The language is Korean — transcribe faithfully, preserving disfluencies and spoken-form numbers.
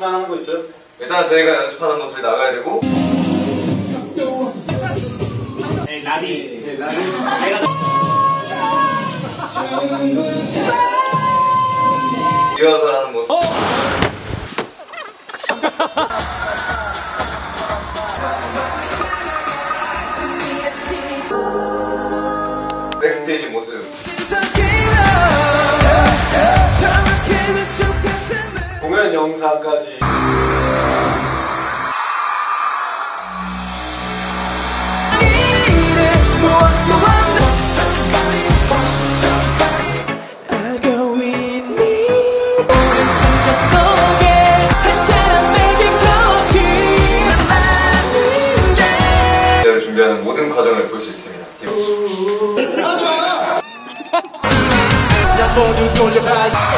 연습만 하는 거 있어요? 일단 저희가 연습하는 모습이 나가야 되고. 에이 라디 에이 라디 리허설 하는 모습. 어! 백스테이지 모습. 공연 영상까지. 준비하는 모든 과정을 볼 수 있습니다. 모두 돌려봐.